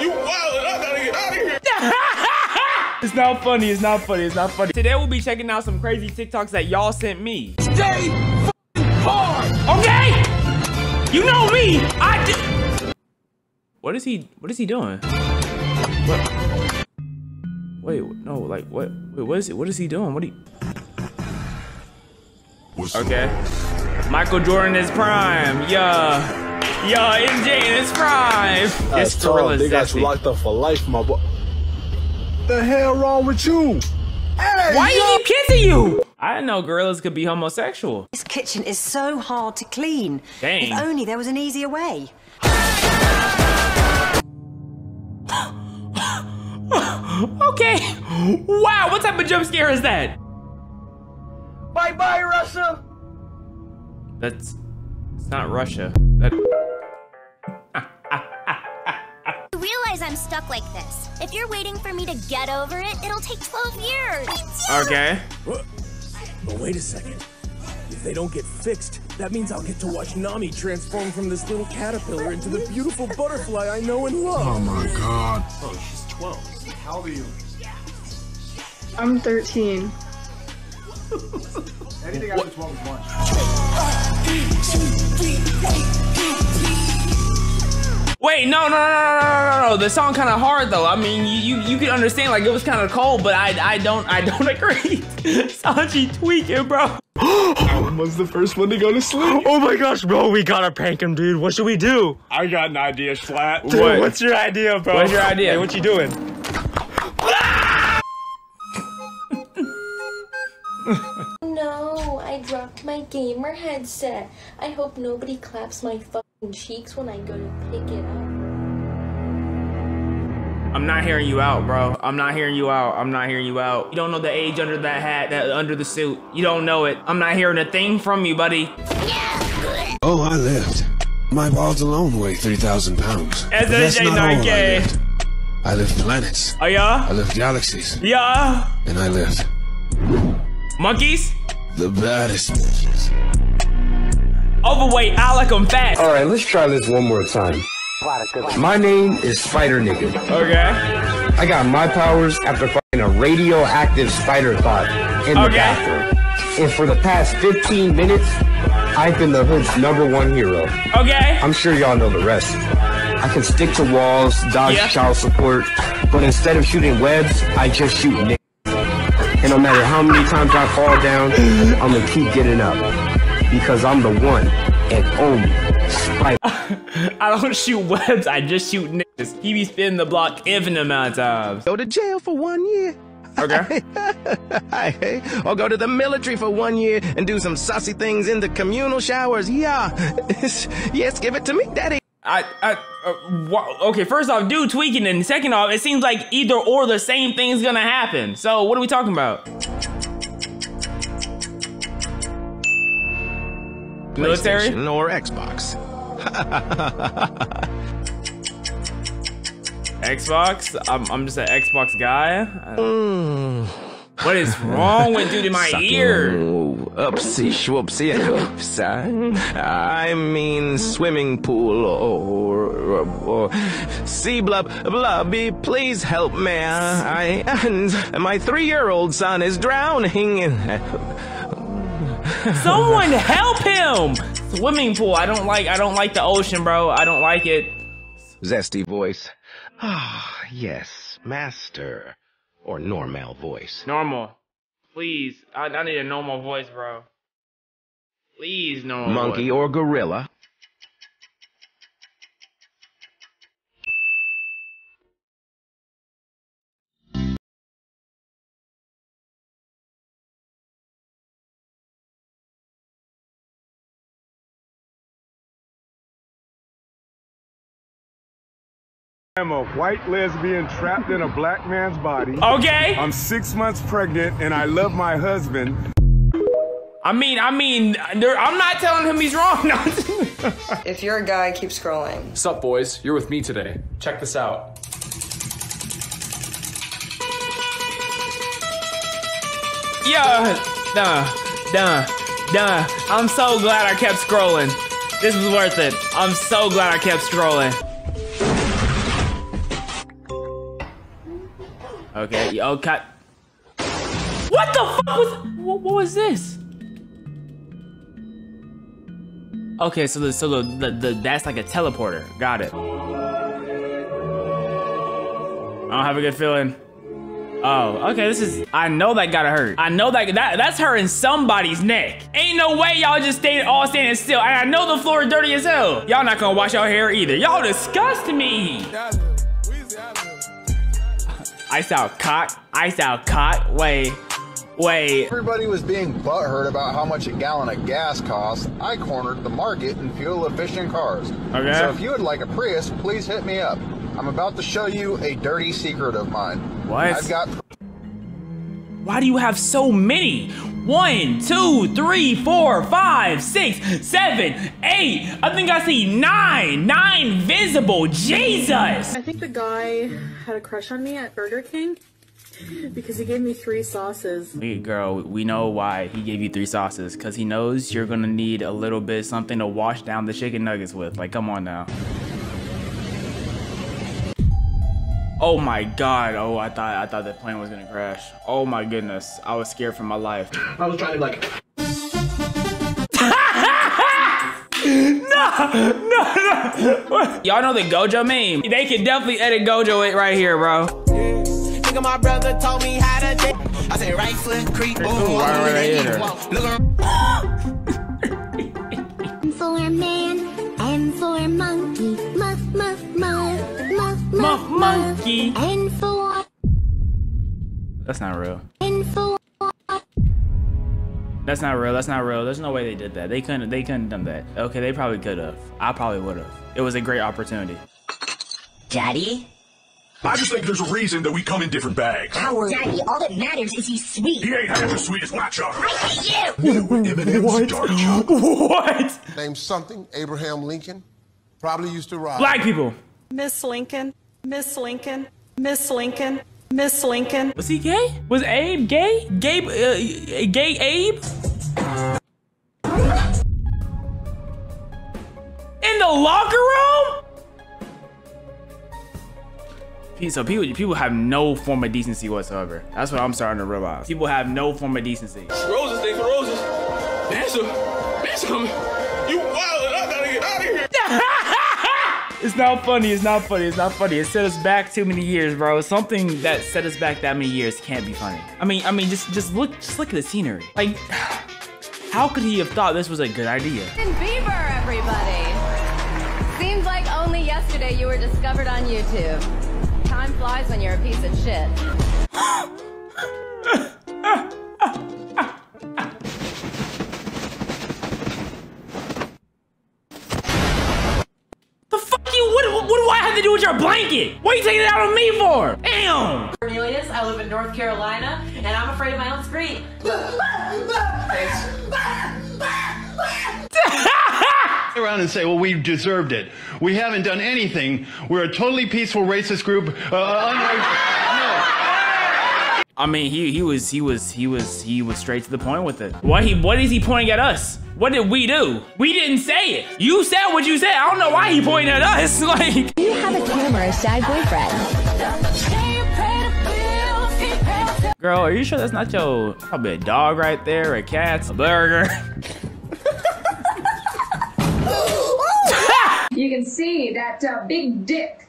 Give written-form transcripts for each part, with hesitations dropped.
You wildin', I gotta get out of here. It's not funny, it's not funny, it's not funny. Today we'll be checking out some crazy TikToks that y'all sent me. Stay fucking hard. Okay? You know me, I just... What is he doing? What? Wait, no, like, what? Wait, what is he doing? What are you... Okay. Michael Jordan is prime, yeah. Yo, MJ in his prime. It's gorilla. They got you locked up for life, my boy. The hell wrong with you? Hey, why you keep kissing you? I didn't know gorillas could be homosexual. This kitchen is so hard to clean. Dang. If only there was an easier way. Okay. Wow, what type of jump scare is that? Bye bye, Russia. That's... It's not Russia. That... I'm stuck like this. If you're waiting for me to get over it, it'll take 12 years. Okay. But wait a second. If they don't get fixed, that means I'll get to watch Nami transform from this little caterpillar into the beautiful butterfly I know and love. Oh my god. Oh, she's 12. How old are you? I'm 13. Anything after 12 is lunch. Wait, no. The song kind of hard though. I mean, you can understand, like, it was kind of cold, but I don't agree. Sanji tweaking, bro. I was the first one to go to sleep. Oh my gosh, bro, we gotta prank him, dude. What should we do? I got an idea, Splat. Dude, what? What's your idea, bro? What's your idea? Hey, what you doing? No, I dropped my gamer headset. I hope nobody claps my cheeks when I go to pick it up. I'm not hearing you out, bro. I'm not hearing you out. I'm not hearing you out. You don't know the age under that hat, that under the suit. You don't know it. I'm not hearing a thing from you, buddy. Yeah. Oh, I lived. My balls alone weigh 3,000 pounds. That's not all I lived. I lived planets. Oh yeah. I lived galaxies. Yeah. And I lived monkeys. The baddest monkeys. Overweight, I like them fat. All right, let's try this one more time. My name is Spider Nigga. Okay. I got my powers after fucking a radioactive spider thought in the bathroom. And for the past 15 minutes, I've been the hood's #1 hero. Okay. I'm sure y'all know the rest. I can stick to walls, dodge child support, but instead of shooting webs, I just shoot niggas. And no matter how many times I fall down, I'm gonna keep getting up. Because I'm the one and only Spider. I don't shoot webs, I just shoot niggas. He be spinning the block infinite amount of times. Go to jail for 1 year. Okay. Or go to the military for 1 year and do some sussy things in the communal showers. Yeah. Yes, give it to me, daddy. Okay, first off, dude tweaking, and second off, it seems like either or the same thing's gonna happen. So what are we talking about? Military or Xbox? Xbox? I'm just an Xbox guy. What is wrong with dude in my ear? Upsie, schwupsie, upsie. I mean swimming pool or sea blub blubby. Please help me. I and my 3-year-old son is drowning in. Someone help him! Swimming pool. I don't like the ocean, bro. I don't like it. Zesty voice. Ah, yes, master. Or normal voice. Normal. Please. I need a normal voice, bro. Please, normal. Monkey voice. Or gorilla. I'm a white lesbian trapped in a black man's body. Okay. I'm 6 months pregnant and I love my husband. I mean, I'm not telling him he's wrong. No. If you're a guy, keep scrolling. Sup, boys? You're with me today. Check this out. Yeah. Duh. I'm so glad I kept scrolling. This was worth it. I'm so glad I kept scrolling. Okay. Okay. What the fuck was? What was this? Okay, so that's like a teleporter. Got it. I don't have a good feeling. Oh, okay, this is, I know that gotta hurt. I know that's hurting somebody's neck. Ain't no way y'all just stayed all standing still. And I know the floor is dirty as hell. Y'all not gonna wash your hair either. Y'all disgust me. Ice out cock, wait. Everybody was being butthurt about how much a gallon of gas costs. I cornered the market in fuel-efficient cars. Okay. So if you would like a Prius, please hit me up. I'm about to show you a dirty secret of mine. What? I've got... Why do you have so many? 1, 2, 3, 4, 5, 6, 7, 8. I think I see 9. 9 visible. Jesus. I think the guy had a crush on me at Burger King because he gave me 3 sauces. Girl, we know why he gave you 3 sauces. Because he knows you're going to need a little bit something to wash down the chicken nuggets with. Like, come on now. Oh my God, oh, I thought that plane was gonna crash. Oh my goodness, I was scared for my life. I was trying to like... No. Y'all know the Gojo meme? They can definitely edit Gojo it right here, bro. Nigga, my brother told me how to think. I said right foot, creep, boom, right for a man, and for a monkey, muff, muff, muff. Muff monkey. That's not real. That's not real. There's no way they did that. They couldn't have done that. Okay, they probably could have. I probably would have. It was a great opportunity. Daddy? I just think there's a reason that we come in different bags. Howard, Daddy, all that matters is he's sweet. He ain't half as sweet as my chocolate. I hate you! What? Dark chocolate. What? Name something Abraham Lincoln probably used to rob. Black people. Miss Lincoln, Miss Lincoln, Miss Lincoln, Miss Lincoln. Was he gay? Was Abe gay? Gay Abe? In the locker room? So people have no form of decency whatsoever. That's what I'm starting to realize. People have no form of decency. Roses, thanks for roses. Bitch, you wildin', I gotta get out of here. It's not funny. It set us back too many years, bro. Something that set us back that many years can't be funny. I mean, just look at the scenery. Like, how could he have thought this was a good idea? Justin Bieber, everybody. Seems like only yesterday you were discovered on YouTube. Time flies when you're a piece of shit. To do with your blanket? What are you taking it out on me for? Damn! Cornelius, I live in North Carolina, and I'm afraid of my own scream. Around and say, well, we deserved it. We haven't done anything. We're a totally peaceful racist group. No. I mean, he was straight to the point with it. What is he pointing at us? What did we do? We didn't say it. You said what you said. I don't know why he pointed at us. Like, do you have a camera, sad boyfriend? Girl, are you sure that's not your probably a dog right there, a cat, a burger? You can see that big dick.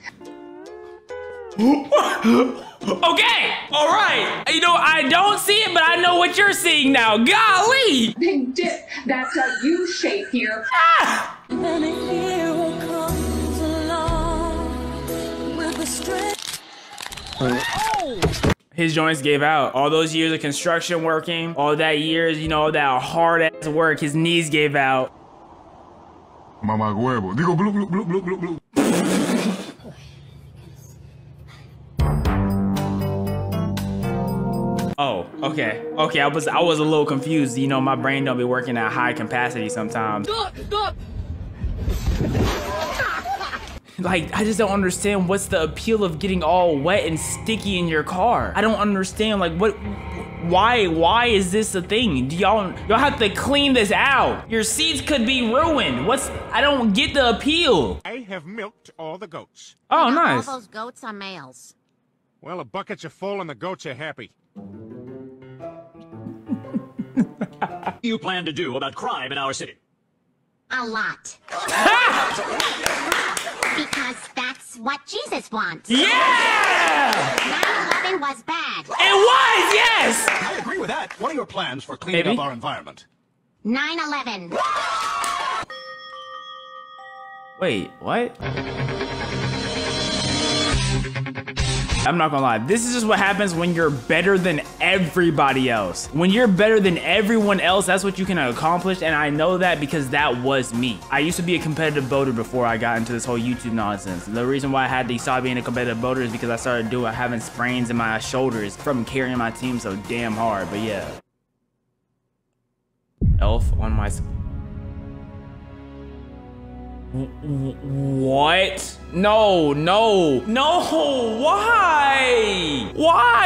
Okay, all right. You know, I don't see it, but I know what you're seeing now. Golly! Big dip, that's a U shape here. Ah! His joints gave out. All those years of construction working, all that years, you know, that hard ass work, his knees gave out. Mama huevo. Digo, bloop, bloop, bloop, bloop, bloop, bloop. Oh, okay. Okay, I was a little confused. You know, my brain don't be working at high capacity sometimes. Stop. Like, I just don't understand what's the appeal of getting all wet and sticky in your car. I don't understand, like, what, why is this a thing? Do y'all have to clean this out? Your seats could be ruined. I don't get the appeal. I have milked all the goats. Oh, nice. All those goats are males. Well, the buckets are full and the goats are happy. What do you plan to do about crime in our city? A lot. Because that's what Jesus wants. Yeah! 9/11 was bad. It was, yes! I agree with that. What are your plans for cleaning up our environment? 9/11. Wait, what? I'm not gonna lie, this is just what happens when you're better than everybody else. When you're better than everyone else, that's what you can accomplish, and I know that because that was me. I used to be a competitive boater before I got into this whole YouTube nonsense. The reason why I had to stop being a competitive boater is because I started having sprains in my shoulders from carrying my team so damn hard, but yeah. Elf on my... What? No,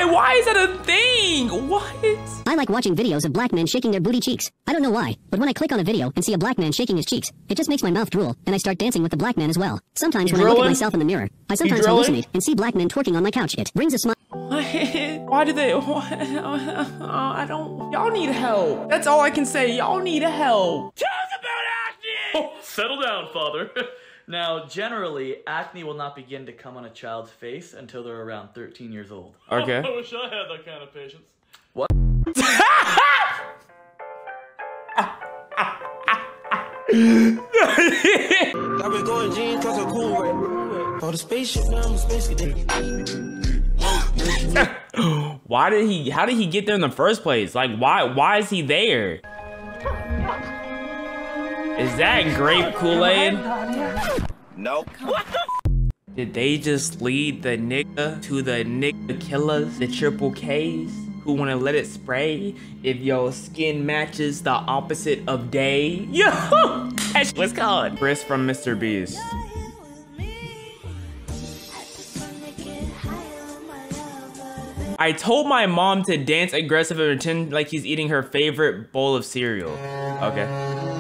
why is that a thing? What? I like watching videos of black men shaking their booty cheeks. I don't know why, but when I click on a video and see a black man shaking his cheeks, it just makes my mouth drool, and I start dancing with the black man as well. Sometimes when I look at myself in the mirror, I sometimes hallucinate and see black men twerking on my couch. It brings a smile. Why do they? I don't. Y'all need help. That's all I can say. Y'all need help. Tell us about acne. Oh, settle down, father. Now, generally, acne will not begin to come on a child's face until they're around 13 years old. Okay. I wish I had that kind of patience. What? I've been going jeans cause I'm cool, right? Oh, the spaceship now, I'm a space cadet. How did he get there in the first place? Like, why is he there? Is that grape Kool-Aid? Nope. What the f? Did they just lead the nigga to the nigga killers, the triple Ks, who wanna let it spray if your skin matches the opposite of day? Yo! What's called? Chris from Mr. Beast. I told my mom to dance aggressive and pretend like he's eating her favorite bowl of cereal. Okay.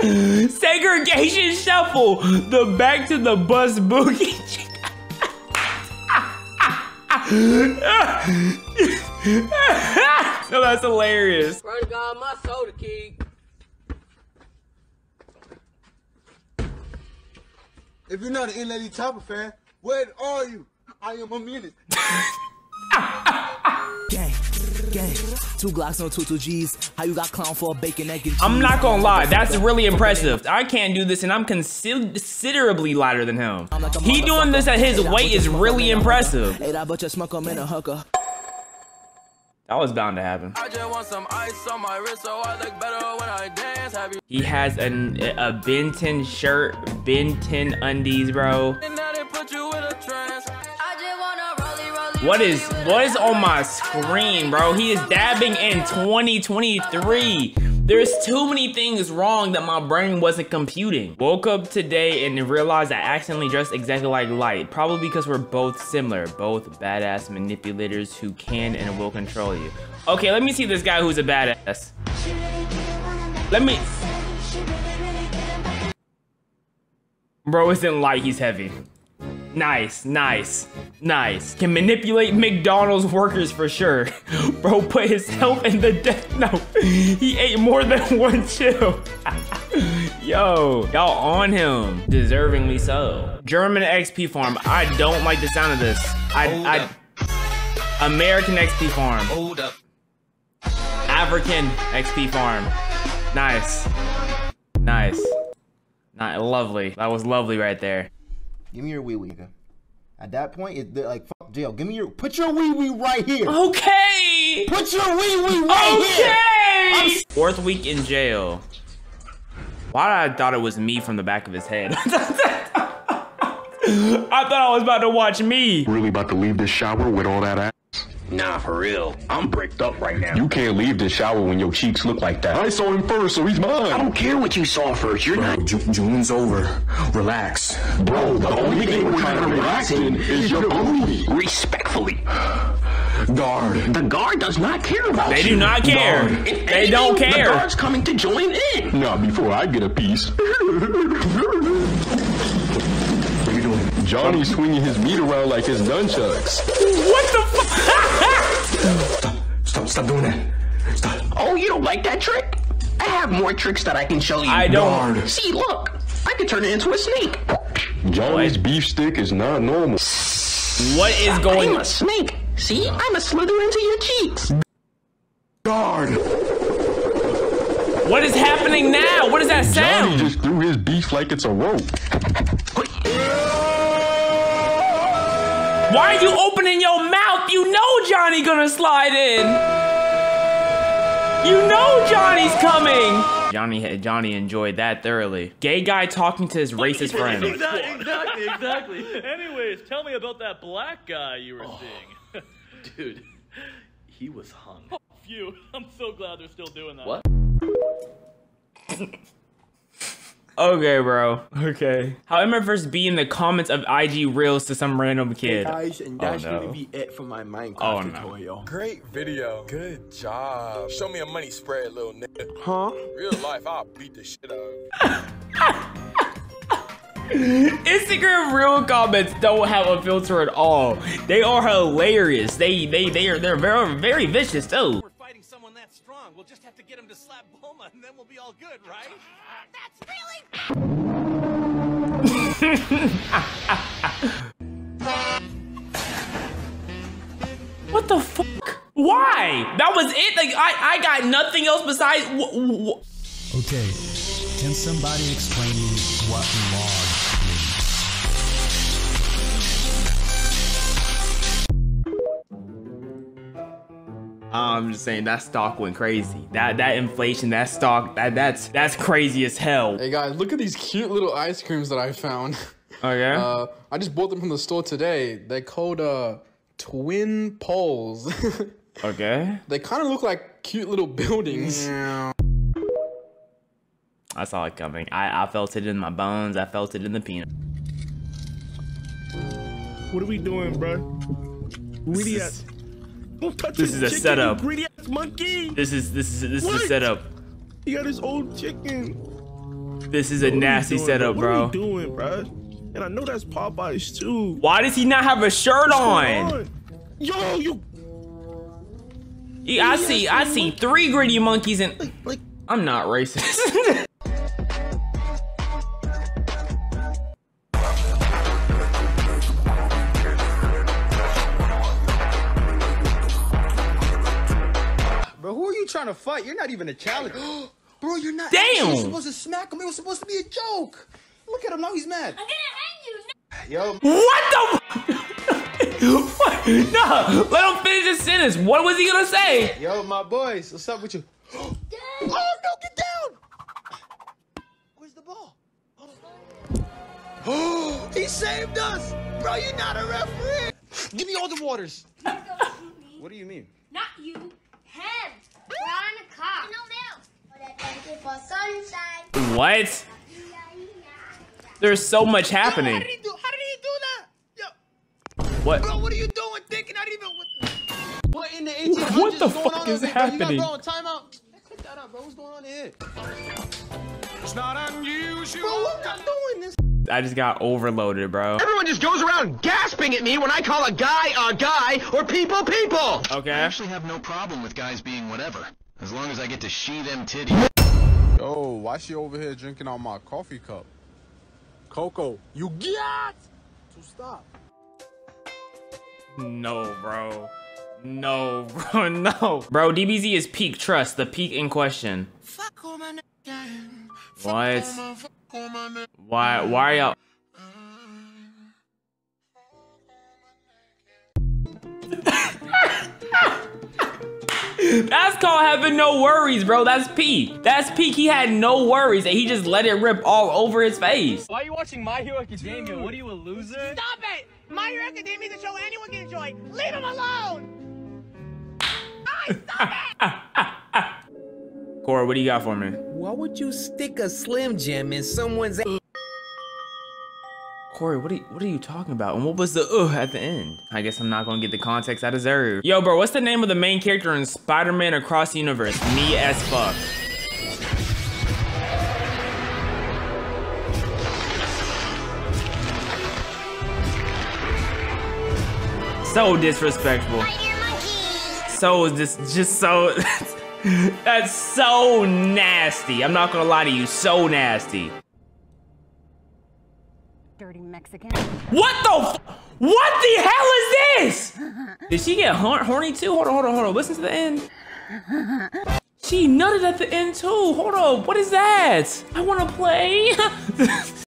Segregation shuffle, the back to the bus boogie. No, that's hilarious. Swear to God, my soda king. If you're not an N-Lady Chopper fan, where are you? I am a menace. Gang. 2 Glocks on 2 2Gs. How you got clown for a bacon egg and cheese? I'm not gonna lie, that's really impressive. I can't do this, and I'm considerably lighter than him. He doing this at his weight is really impressive. That was bound to happen. I just want some ice on my wrist so I look better when I dance. He has a Benton shirt, Benton undies, bro. What is on my screen, bro? He is dabbing in 2023. There's too many things wrong that my brain wasn't computing. Woke up today and realized I accidentally dressed exactly like Light. Probably because we're both similar. Both badass manipulators who can and will control you. Okay, let me see this guy who's a badass. Let me... Bro, it's in Light, he's heavy. Nice. Can manipulate McDonald's workers for sure. Bro put his health in the death note. He ate more than one chill. Yo, y'all on him. Deservingly so. German XP farm. I don't like the sound of this. American XP farm. Hold up. African XP farm. Nice. Not lovely. That was lovely right there. Give me your wee-wee. At that point, it's like, fuck jail. Give me your, put your wee-wee right here. Okay. Put your wee-wee right here. Okay. 4th week in jail. Why did I thought it was me from the back of his head? I thought I was about to watch me. Really about to leave this shower with all that ass? Nah, for real. I'm bricked up right now. You can't leave this shower when your cheeks look like that. I saw him first, so he's mine. I don't care what you saw first. You're not. June's over. Relax. Bro, the only thing we're trying to relax in is your booty. Respectfully. Guard. The guard does not care about you. They do not care. They don't care. The guard's coming to join in. Not before I get a piece. What are you doing? Johnny's swinging his meat around like his nunchucks. What the fuck? Stop doing that. Stop. Oh, you don't like that trick? I have more tricks that I can show you. I don't. Guard. See, look. I could turn it into a snake. Johnny's beef stick is not normal. What is going on? I'm a snake. See, I'm a slither into your cheeks. Guard. What is happening now? What does that sound? Johnny just threw his beef like it's a rope. Why are you opening your mouth? You know Johnny gonna slide in. You know Johnny's coming. Johnny enjoyed that thoroughly. Gay guy talking to his racist friend. Exactly. Anyways, tell me about that black guy you were seeing. Dude, he was hung. Oh, phew. I'm so glad they're still doing that. What? Okay, bro. Okay. However, first be in the comments of IG Reels to some random kid. Hey guys, and that's gonna be it for my Minecraft tutorial. Great video. Good job. Show me a money spread, little nigga. Huh? Real life, I'll beat the shit out of you. Instagram Reel comments don't have a filter at all. They are hilarious. They're very, very vicious too. Someone that strong, we'll just have to get him to slap Bulma and then we'll be all good, right? What the fuck? Why? That was it? Like, I got nothing else besides. Okay, can somebody explain to me what log I'm just saying that stock went crazy. That inflation, that stock, that's crazy as hell. Hey guys, look at these cute little ice creams that I found. Oh yeah? I just bought them from the store today. They're called Twin Poles. Okay. They kind of look like cute little buildings. Yeah. I saw it coming. I felt it in my bones. I felt it in the peanut. What are we doing, bro? Weedy at this is a setup. Monkey. This is a setup. You got this old chicken. This is a nasty setup, bro. What are you doing, bro? And I know that's Popeyes too. Why does he not have a shirt on? Yo, you. Yeah, I see three gritty monkeys and like I'm not racist. Trying to fight, you're not even a challenge. Bro, you're not. Damn, you're supposed to smack him. It was supposed to be a joke. Look at him now, he's mad. I'm gonna hang you. Yo, what the what? No, let him finish his sentence. What was he gonna say? Yo, my boys, what's up with you? Oh no, get down. Where's the ball? Oh, he saved us. Bro, you're not a referee. Give me all the waters. Don't shoot me. What do you mean? Not you. Him. What? There's so much happening. Yo, how did he do that? Yo. What? Bro, what are you doing? Thinking I didn't even. What in the 1800s? What the fuck is happening? Timeout. Click that up, bro. What's going on here? It's not unusual. Bro, I'm not doing this. I just got overloaded, bro. Everyone just goes around gasping at me when I call a guy, or people, people. Okay. I actually have no problem with guys being whatever, as long as I get to shee them titties. Yo, why she over here drinking on my coffee cup? Coco, you got to stop. No, bro. No, bro, no. Bro, DBZ is peak trust, the peak in question. Fuck all my niggas. What? Why are y'all? That's called having no worries, bro. That's peak. That's peak. He had no worries and he just let it rip all over his face. Why are you watching My Hero Academia? Dude. What are you, a loser? Stop it! My Hero Academia is a show anyone can enjoy. Leave him alone! Stop it! Cora, what do you got for me? Why would you stick a Slim Jim in someone's ass? Corey, what are you talking about? And what was the ugh at the end? I guess I'm not gonna get the context I deserve. Yo, bro, what's the name of the main character in Spider-Man Across the Universe? Me as fuck. So disrespectful. So just so that's so nasty. I'm not gonna lie to you, so nasty. Dirty Mexican. What the f— what the hell is this? Did she get horny too? Hold on. Listen to the end. She nutted at the end too. Hold on. What is that? I wanna play.